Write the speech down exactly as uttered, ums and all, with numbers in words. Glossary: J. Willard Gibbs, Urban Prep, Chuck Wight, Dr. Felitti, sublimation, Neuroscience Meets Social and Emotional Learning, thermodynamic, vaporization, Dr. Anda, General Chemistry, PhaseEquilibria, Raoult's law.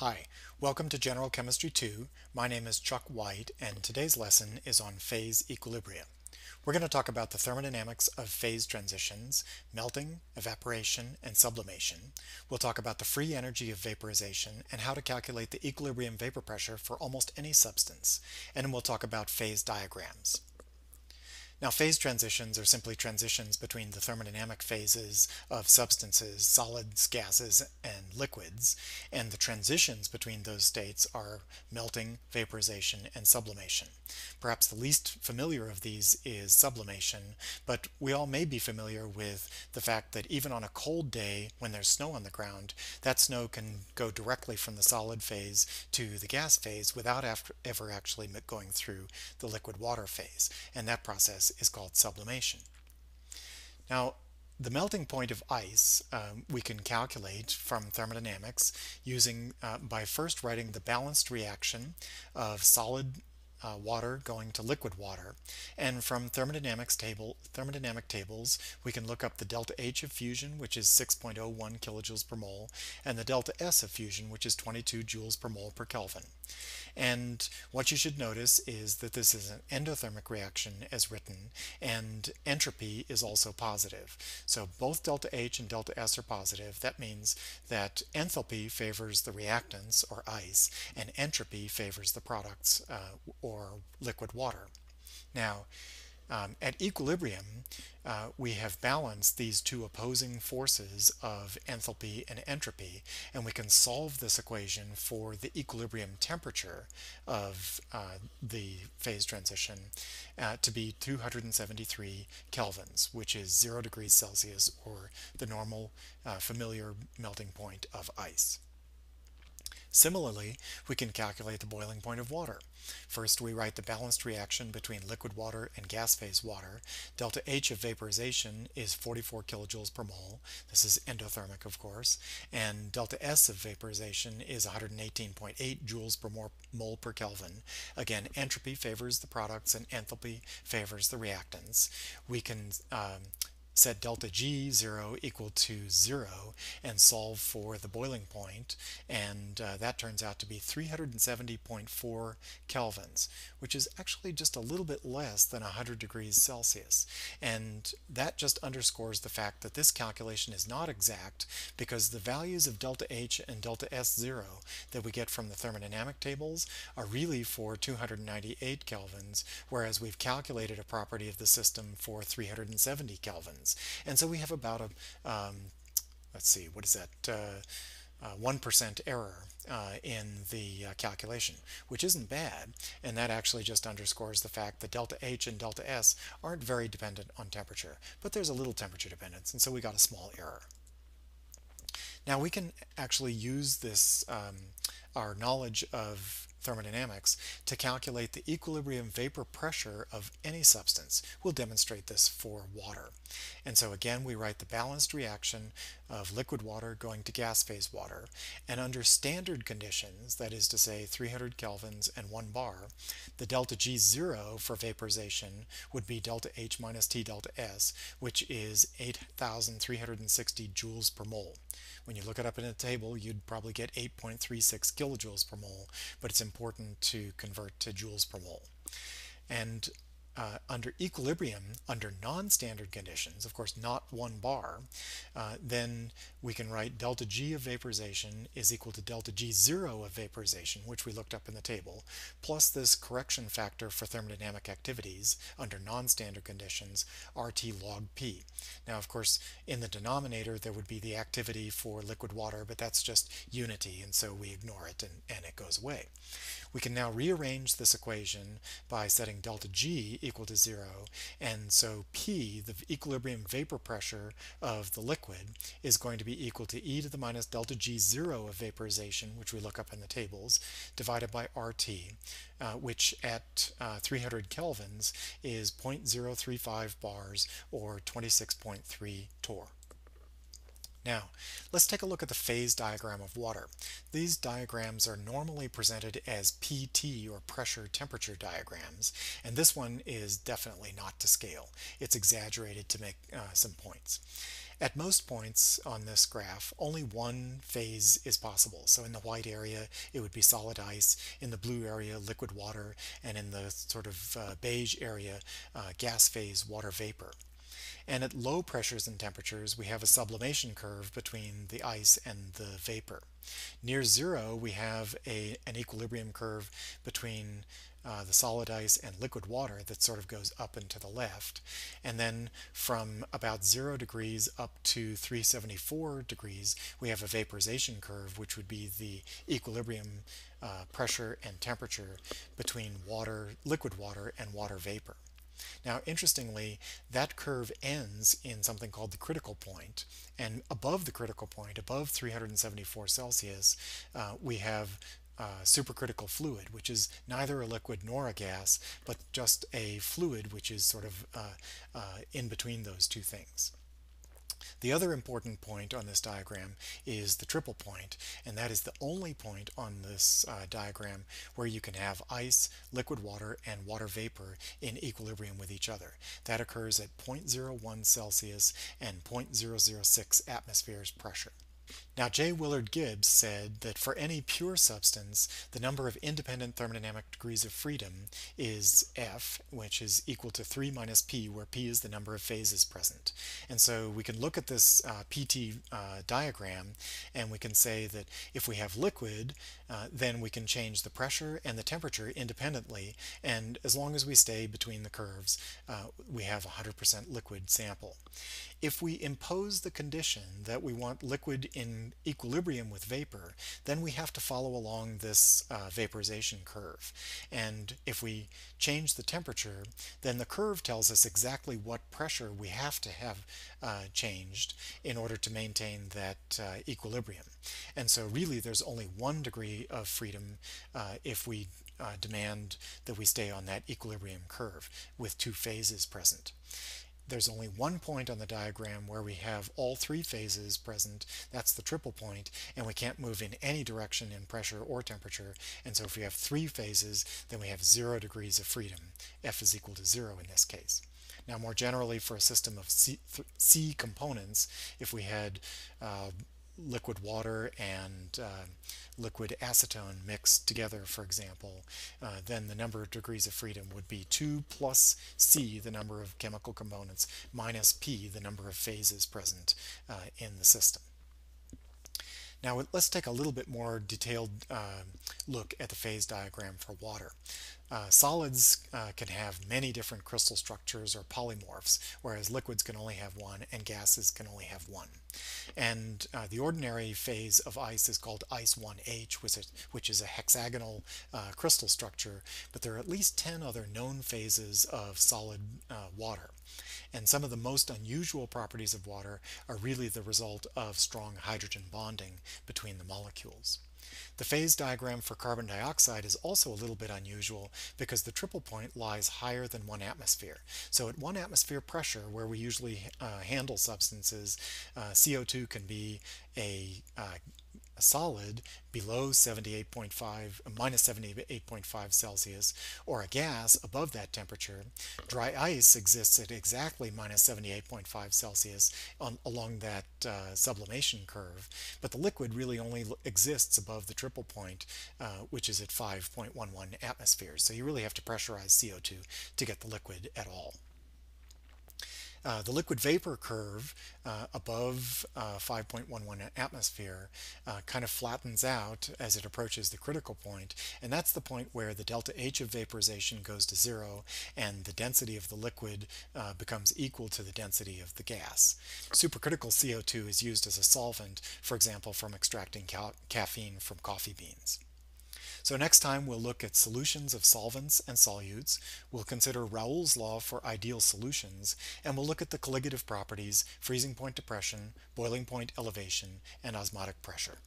Hi, welcome to General Chemistry two. My name is Chuck Wight, and today's lesson is on phase equilibria. We're going to talk about the thermodynamics of phase transitions, melting, evaporation, and sublimation. We'll talk about the free energy of vaporization and how to calculate the equilibrium vapor pressure for almost any substance. And we'll talk about phase diagrams. Now, phase transitions are simply transitions between the thermodynamic phases of substances, solids, gases, and liquids, and the transitions between those states are melting, vaporization, and sublimation. Perhaps the least familiar of these is sublimation, but we all may be familiar with the fact that even on a cold day when there's snow on the ground, that snow can go directly from the solid phase to the gas phase without after, ever actually going through the liquid water phase, and that process is called sublimation. Now, the melting point of ice um, we can calculate from thermodynamics using uh, by first writing the balanced reaction of solid uh, water going to liquid water, and from thermodynamics table thermodynamic tables we can look up the delta H of fusion, which is six point zero one kilojoules per mole, and the delta S of fusion, which is twenty-two joules per mole per Kelvin. And what you should notice is that this is an endothermic reaction as written, and entropy is also positive. So both delta H and delta S are positive. That means that enthalpy favors the reactants, or ice, and entropy favors the products, uh, or liquid water. Now, Um, at equilibrium, uh, we have balanced these two opposing forces of enthalpy and entropy, and we can solve this equation for the equilibrium temperature of uh, the phase transition uh, to be two hundred seventy-three kelvins, which is zero degrees Celsius, or the normal uh, familiar melting point of ice. Similarly, we can calculate the boiling point of water. First, we write the balanced reaction between liquid water and gas phase water. Delta H of vaporization is forty-four kilojoules per mole. This is endothermic, of course. And delta S of vaporization is one hundred eighteen point eight joules per mole per Kelvin. Again, entropy favors the products and enthalpy favors the reactants. We can um, set delta G zero equal to zero and solve for the boiling point, and uh, that turns out to be three hundred seventy point four kelvins, which is actually just a little bit less than one hundred degrees Celsius. And that just underscores the fact that this calculation is not exact, because the values of delta H and delta S zero that we get from the thermodynamic tables are really for two hundred ninety-eight kelvins, whereas we've calculated a property of the system for three hundred seventy kelvins. And so we have about a, um, let's see, what is that, one percent error uh, in the uh, calculation, which isn't bad, and that actually just underscores the fact that delta H and delta S aren't very dependent on temperature, but there's a little temperature dependence, and so we got a small error. Now, we can actually use this, um, our knowledge of thermodynamics, to calculate the equilibrium vapor pressure of any substance. We'll demonstrate this for water. And so again, we write the balanced reaction of liquid water going to gas phase water, and under standard conditions, that is to say three hundred kelvins and one bar, the delta G zero for vaporization would be delta H minus T delta S, which is eight thousand three hundred sixty joules per mole. When you look it up in a table, you'd probably get eight point three six kilojoules per mole, but it's important to convert to joules per mole. And Uh, under equilibrium, under non-standard conditions, of course not one bar, uh, then we can write delta G of vaporization is equal to delta G zero of vaporization, which we looked up in the table, plus this correction factor for thermodynamic activities under non-standard conditions, R T log P. Now, of course, in the denominator there would be the activity for liquid water, but that's just unity, and so we ignore it and, and it goes away. We can now rearrange this equation by setting delta G equal to zero, and so P, the equilibrium vapor pressure of the liquid, is going to be equal to e to the minus delta G zero of vaporization, which we look up in the tables, divided by R T, uh, which at uh, three hundred kelvins is zero point zero three five bars, or twenty-six point three torr. Now, let's take a look at the phase diagram of water. These diagrams are normally presented as P T, or pressure temperature diagrams, and this one is definitely not to scale. It's exaggerated to make uh, some points. At most points on this graph, only one phase is possible. So in the white area, it would be solid ice, in the blue area, liquid water, and in the sort of uh, beige area, uh, gas phase, water vapor. And at low pressures and temperatures, we have a sublimation curve between the ice and the vapor. Near zero, we have a, an equilibrium curve between uh, the solid ice and liquid water that sort of goes up and to the left. And then from about zero degrees up to three seventy-four degrees, we have a vaporization curve, which would be the equilibrium uh, pressure and temperature between water, liquid water, and water vapor. Now, interestingly, that curve ends in something called the critical point, and above the critical point, above three hundred seventy-four Celsius, uh, we have uh, supercritical fluid, which is neither a liquid nor a gas, but just a fluid which is sort of uh, uh, in between those two things. The other important point on this diagram is the triple point, and that is the only point on this uh, diagram where you can have ice, liquid water, and water vapor in equilibrium with each other. That occurs at zero point zero one Celsius and zero point zero zero six atmospheres pressure. Now, J. Willard Gibbs said that for any pure substance, the number of independent thermodynamic degrees of freedom is F, which is equal to three minus P, where P is the number of phases present. And so we can look at this uh, P T uh, diagram, and we can say that if we have liquid, uh, then we can change the pressure and the temperature independently, and as long as we stay between the curves, uh, we have one hundred percent liquid sample. If we impose the condition that we want liquid in equilibrium with vapor, then we have to follow along this uh, vaporization curve. And if we change the temperature, then the curve tells us exactly what pressure we have to have uh, changed in order to maintain that uh, equilibrium. And so really there's only one degree of freedom uh, if we uh, demand that we stay on that equilibrium curve with two phases present. There's only one point on the diagram where we have all three phases present. That's the triple point, and we can't move in any direction in pressure or temperature. And so if we have three phases, then we have zero degrees of freedom. F is equal to zero in this case. Now, more generally, for a system of C, C components, if we had uh, liquid water and uh, liquid acetone mixed together, for example, uh, then the number of degrees of freedom would be two plus C, the number of chemical components, minus P, the number of phases present uh, in the system. Now, let's take a little bit more detailed uh, look at the phase diagram for water. Uh, solids uh, can have many different crystal structures or polymorphs, whereas liquids can only have one and gases can only have one. And uh, the ordinary phase of ice is called ice one H, which is, which is a hexagonal uh, crystal structure, but there are at least ten other known phases of solid uh, water. And some of the most unusual properties of water are really the result of strong hydrogen bonding between the molecules. The phase diagram for carbon dioxide is also a little bit unusual because the triple point lies higher than one atmosphere. So at one atmosphere pressure, where we usually uh, handle substances, uh, C O two can be a, uh, a solid below minus seventy-eight point five Celsius, or a gas above that temperature. Dry ice exists at exactly minus seventy-eight point five Celsius on, along that uh, sublimation curve, but the liquid really only exists above the triple point, uh, which is at five point one one atmospheres. So you really have to pressurize C O two to get the liquid at all. Uh, the liquid vapor curve uh, above uh, five point one one atmosphere uh, kind of flattens out as it approaches the critical point, and that's the point where the delta H of vaporization goes to zero and the density of the liquid uh, becomes equal to the density of the gas. Supercritical C O two is used as a solvent, for example, from extracting ca caffeine from coffee beans. So next time we'll look at solutions of solvents and solutes, we'll consider Raoult's law for ideal solutions, and we'll look at the colligative properties, freezing point depression, boiling point elevation, and osmotic pressure.